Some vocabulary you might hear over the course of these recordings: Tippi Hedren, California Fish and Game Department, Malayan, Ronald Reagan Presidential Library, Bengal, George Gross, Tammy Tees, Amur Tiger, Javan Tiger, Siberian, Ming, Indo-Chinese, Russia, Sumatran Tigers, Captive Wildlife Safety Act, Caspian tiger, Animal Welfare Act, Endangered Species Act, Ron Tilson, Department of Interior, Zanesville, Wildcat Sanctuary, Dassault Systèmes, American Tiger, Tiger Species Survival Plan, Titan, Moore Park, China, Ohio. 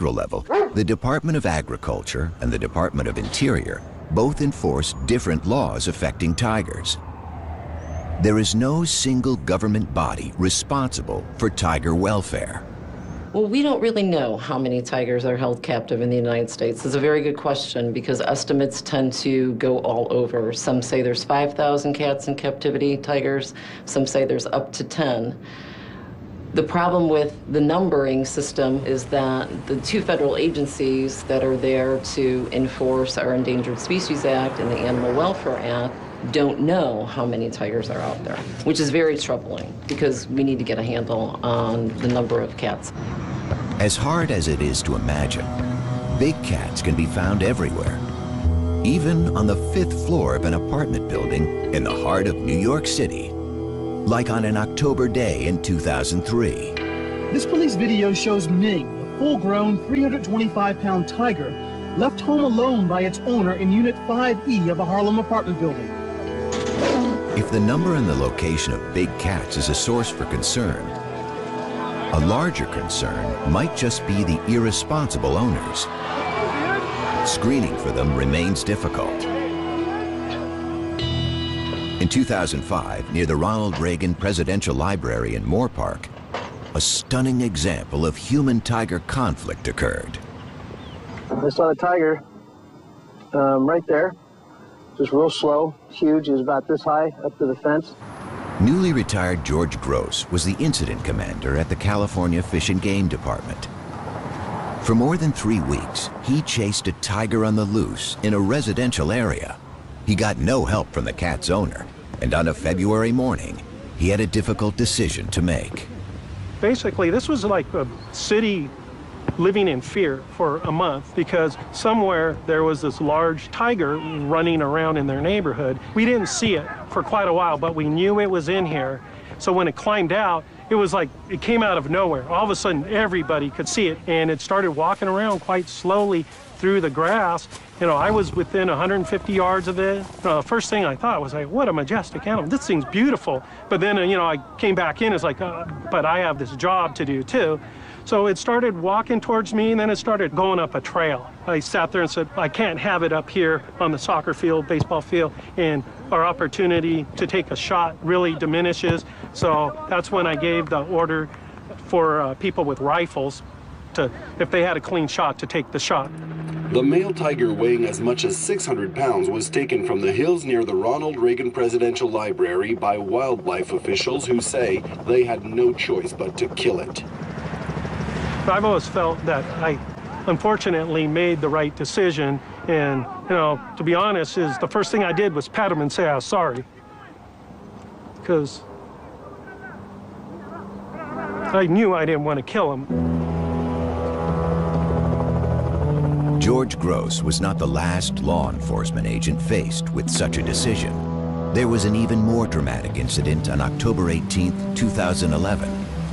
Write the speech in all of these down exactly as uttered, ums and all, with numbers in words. Level, the Department of Agriculture and the Department of Interior both enforce different laws affecting tigers. There is no single government body responsible for tiger welfare. Well, we don't really know how many tigers are held captive in the United States. It's a very good question because estimates tend to go all over. Some say there's five thousand cats in captivity, tigers. Some say there's up to ten. The problem with the numbering system is that the two federal agencies that are there to enforce our Endangered Species Act and the Animal Welfare Act don't know how many tigers are out there, which is very troubling because we need to get a handle on the number of cats. As hard as it is to imagine, big cats can be found everywhere, even on the fifth floor of an apartment building in the heart of New York City. Like on an October day in two thousand three. This police video shows Ming, a full-grown three hundred twenty-five pound tiger, left home alone by its owner in Unit five E of a Harlem apartment building. If the number and the location of big cats is a source for concern, a larger concern might just be the irresponsible owners. Screening for them remains difficult. In two thousand five, near the Ronald Reagan Presidential Library in Moore Park, a stunning example of human-tiger conflict occurred. I saw a tiger um, right there, just real slow, huge. He was about this high up to the fence. Newly retired George Gross was the incident commander at the California Fish and Game Department. For more than three weeks, he chased a tiger on the loose in a residential area. He got no help from the cat's owner, and on a February morning, he had a difficult decision to make. Basically, this was like a city living in fear for a month because somewhere there was this large tiger running around in their neighborhood. We didn't see it for quite a while, but we knew it was in here. So when it climbed out, it was like it came out of nowhere. All of a sudden, everybody could see it, and it started walking around quite slowly through the grass. You know, I was within one hundred fifty yards of it. Uh, first thing I thought was, like, what a majestic animal. This thing's beautiful. But then, you know, I came back in. It's like, uh, but I have this job to do, too. So it started walking towards me, and then it started going up a trail. I sat there and said, I can't have it up here on the soccer field, baseball field, and our opportunity to take a shot really diminishes. So that's when I gave the order for uh, people with rifles to, if they had a clean shot, to take the shot. The male tiger weighing as much as six hundred pounds was taken from the hills near the Ronald Reagan Presidential Library by wildlife officials who say they had no choice but to kill it. I've always felt that I unfortunately made the right decision, and, you know, to be honest, is the first thing I did was pat him and say I was sorry. Because I knew I didn't want to kill him. George Gross was not the last law enforcement agent faced with such a decision. There was an even more dramatic incident on October eighteenth, two thousand eleven,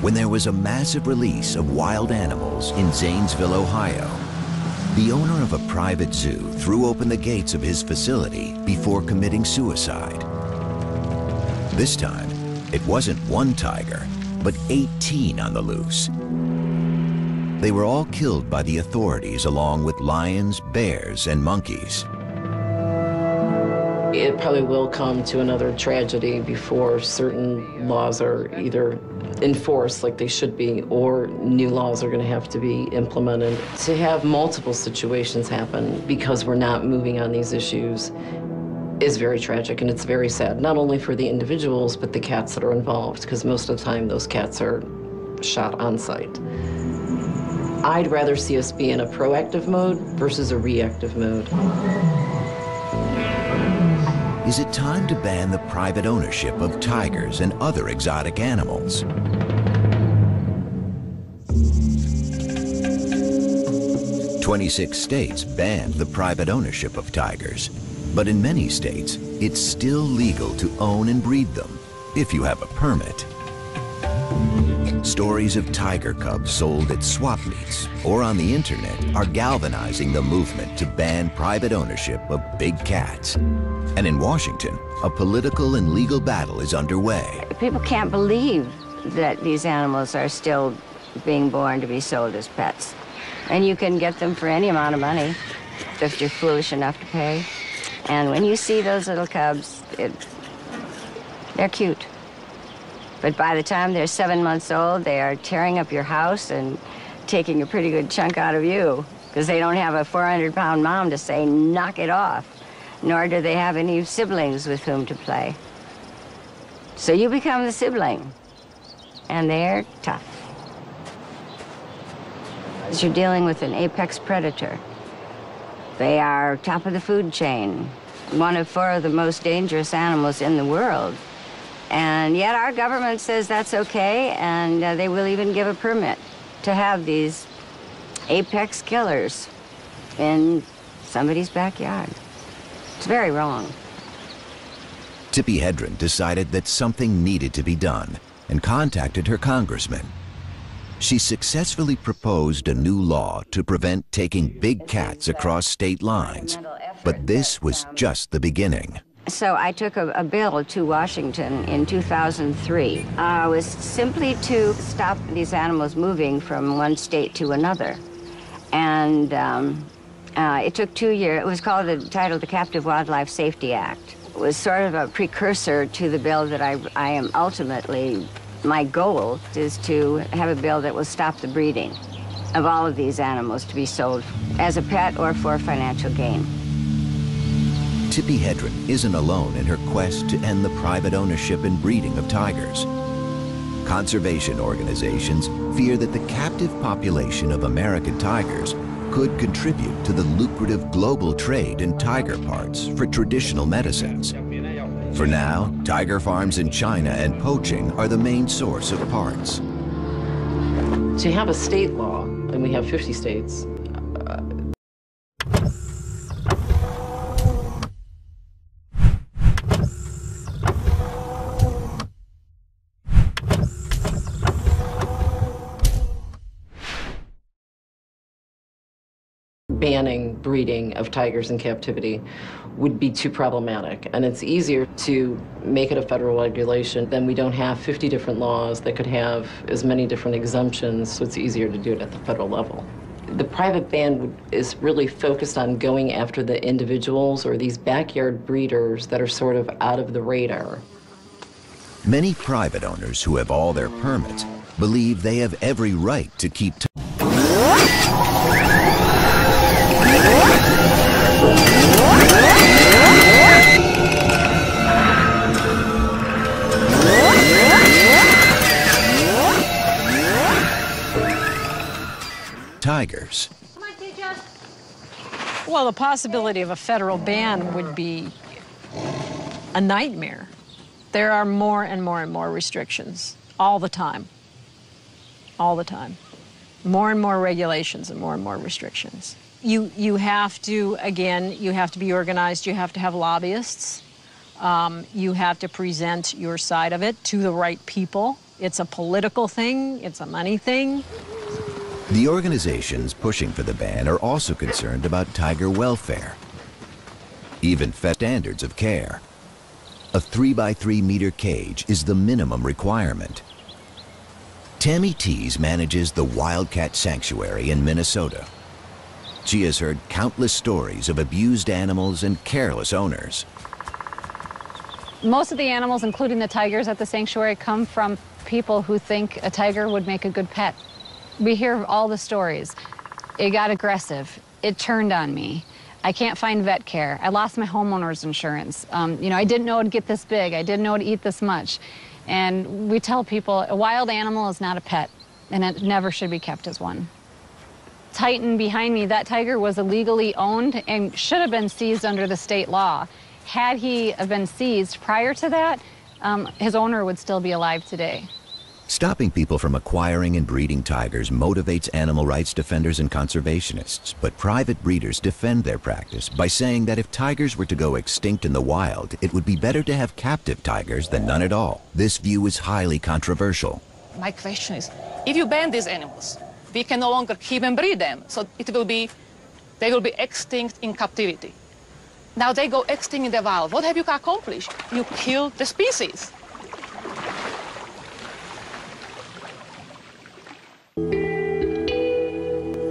when there was a massive release of wild animals in Zanesville, Ohio. The owner of a private zoo threw open the gates of his facility before committing suicide. This time, it wasn't one tiger, but eighteen on the loose. They were all killed by the authorities along with lions, bears, and monkeys. It probably will come to another tragedy before certain laws are either enforced like they should be or new laws are going to have to be implemented. To have multiple situations happen because we're not moving on these issues is very tragic, and it's very sad, not only for the individuals but the cats that are involved, because most of the time those cats are shot on site. I'd rather see us be in a proactive mode versus a reactive mode. Is it time to ban the private ownership of tigers and other exotic animals? twenty-six states banned the private ownership of tigers, but in many states, it's still legal to own and breed them if you have a permit. Stories of tiger cubs sold at swap meets or on the internet are galvanizing the movement to ban private ownership of big cats. And in Washington, a political and legal battle is underway. People can't believe that these animals are still being born to be sold as pets. And you can get them for any amount of money if you're foolish enough to pay. And when you see those little cubs, it, they're cute. But by the time they're seven months old, they are tearing up your house and taking a pretty good chunk out of you, because they don't have a four hundred pound mom to say, knock it off, nor do they have any siblings with whom to play. So you become the sibling, and they're tough. You're dealing with an apex predator. They are top of the food chain, one of four of the most dangerous animals in the world. And yet our government says that's okay, and uh, they will even give a permit to have these apex killers in somebody's backyard. It's very wrong. Tippi Hedren decided that something needed to be done and contacted her congressman. She successfully proposed a new law to prevent taking big cats across state lines, but this was just the beginning. So I took a, a bill to Washington in two thousand three. Uh, it was simply to stop these animals moving from one state to another. And um, uh, it took two years. It was called the title the Captive Wildlife Safety Act. It was sort of a precursor to the bill that I, I am ultimately. My goal is to have a bill that will stop the breeding of all of these animals to be sold as a pet or for financial gain. Tippi Hedren isn't alone in her quest to end the private ownership and breeding of tigers. Conservation organizations fear that the captive population of American tigers could contribute to the lucrative global trade in tiger parts for traditional medicines. For now, tiger farms in China and poaching are the main source of parts. So you have a state law, and we have fifty states. Uh, Banning breeding of tigers in captivity would be too problematic, and it's easier to make it a federal regulation than we don't have fifty different laws that could have as many different exemptions, so it's easier to do it at the federal level. The private ban would, is really focused on going after the individuals or these backyard breeders that are sort of out of the radar. Many private owners who have all their permits believe they have every right to keep tigers. Well, the possibility of a federal ban would be a nightmare. There are more and more and more restrictions all the time, all the time. More and more regulations and more and more restrictions. You, you have to, again, you have to be organized, you have to have lobbyists, um, you have to present your side of it to the right people. It's a political thing, it's a money thing. The organizations pushing for the ban are also concerned about tiger welfare, even fed standards of care. A three by three meter cage is the minimum requirement. Tammy Tees manages the Wildcat Sanctuary in Minnesota. She has heard countless stories of abused animals and careless owners. Most of the animals, including the tigers at the sanctuary, come from people who think a tiger would make a good pet. We hear all the stories. It got aggressive. It turned on me. I can't find vet care. I lost my homeowner's insurance. Um, you know, I didn't know it'd get this big. I didn't know it'd eat this much. And we tell people a wild animal is not a pet, and it never should be kept as one. Titan behind me, that tiger was illegally owned and should have been seized under the state law. Had he been seized prior to that, um, his owner would still be alive today. Stopping people from acquiring and breeding tigers motivates animal rights defenders and conservationists, but private breeders defend their practice by saying that if tigers were to go extinct in the wild, it would be better to have captive tigers than none at all. This view is highly controversial. My question is, if you ban these animals, we can no longer keep and breed them, so it will be, they will be extinct in captivity. Now they go extinct in the wild. What have you accomplished? You killed the species.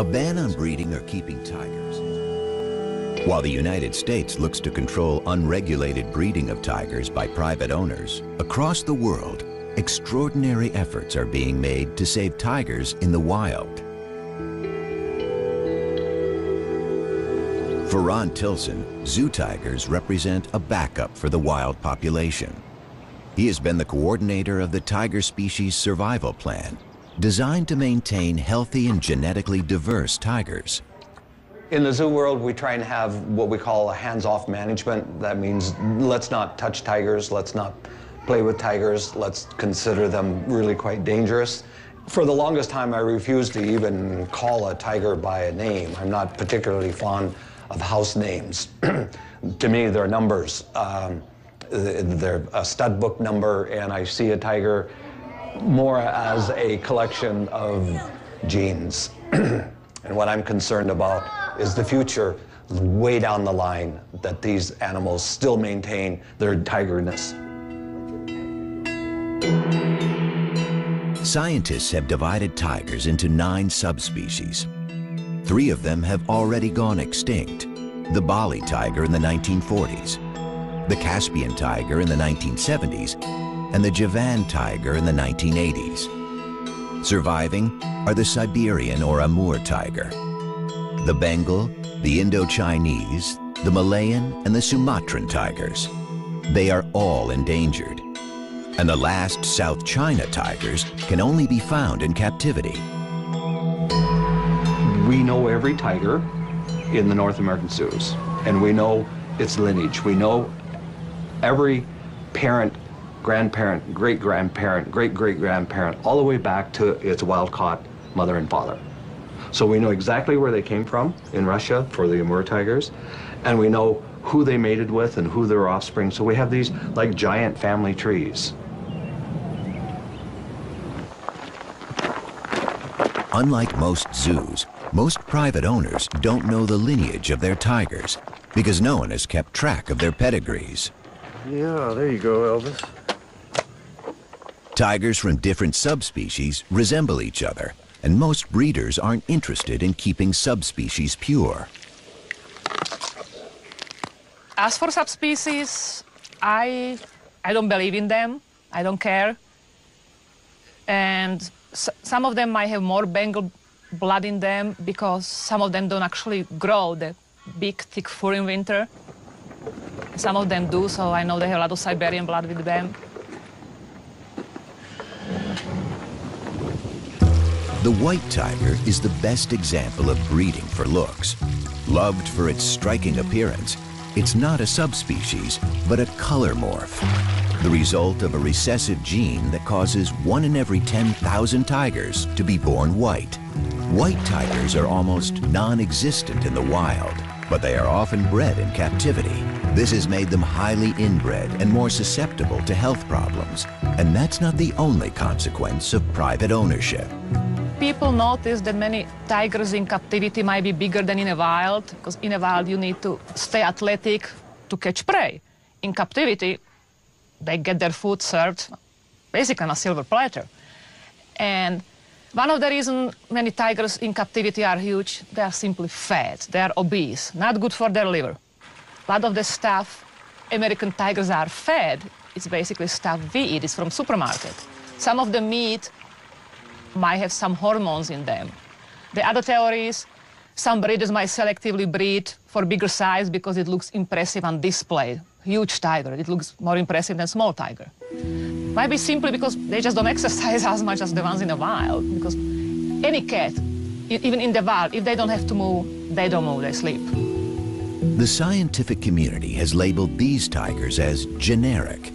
a ban on breeding or keeping tigers. While the United States looks to control unregulated breeding of tigers by private owners, across the world, extraordinary efforts are being made to save tigers in the wild. For Ron Tilson, zoo tigers represent a backup for the wild population. He has been the coordinator of the Tiger Species Survival Plan, designed to maintain healthy and genetically diverse tigers. In the zoo world, we try and have what we call a hands-off management. That means let's not touch tigers, let's not play with tigers, let's consider them really quite dangerous. For the longest time, I refused to even call a tiger by a name. I'm not particularly fond of house names. To me, they're numbers. Um, they're a stud book number, and I see a tiger more as a collection of genes. And what I'm concerned about is the future, way down the line, that these animals still maintain their tigerness. Scientists have divided tigers into nine subspecies. Three of them have already gone extinct: the Bali tiger in the nineteen forties, the Caspian tiger in the nineteen seventies, and the Javan tiger in the nineteen eighties. Surviving are the Siberian or Amur tiger, the Bengal, the Indo-Chinese, the Malayan, and the Sumatran tigers. They are all endangered. And the last South China tigers can only be found in captivity. We know every tiger in the North American zoos, and we know its lineage. We know every parent, grandparent, great-grandparent, great-great-grandparent, all the way back to its wild-caught mother and father. So we know exactly where they came from in Russia for the Amur tigers, and we know who they mated with and who their offspring. So we have these like giant family trees. Unlike most zoos, most private owners don't know the lineage of their tigers because no one has kept track of their pedigrees. Yeah, there you go, Elvis. Tigers from different subspecies resemble each other, and most breeders aren't interested in keeping subspecies pure. As for subspecies, I, I don't believe in them. I don't care. And so, some of them might have more Bengal blood in them because some of them don't actually grow the big, thick fur in winter. Some of them do, so I know they have a lot of Siberian blood with them. The white tiger is the best example of breeding for looks. Loved for its striking appearance, it's not a subspecies, but a color morph, the result of a recessive gene that causes one in every ten thousand tigers to be born white. White tigers are almost non-existent in the wild, but they are often bred in captivity. This has made them highly inbred and more susceptible to health problems. And that's not the only consequence of private ownership. People notice that many tigers in captivity might be bigger than in a wild, because in a wild you need to stay athletic to catch prey. In captivity, they get their food served basically on a silver platter. And one of the reasons many tigers in captivity are huge, they are simply fat, they are obese, not good for their liver. A lot of the stuff American tigers are fed, it's basically stuff we eat, it's from supermarket. Some of the meat might have some hormones in them. The other theory is some breeders might selectively breed for bigger size because it looks impressive on display. Huge tiger, it looks more impressive than small tiger. Might be simply because they just don't exercise as much as the ones in the wild, because any cat, even in the wild, if they don't have to move, they don't move, they sleep. The scientific community has labeled these tigers as generic,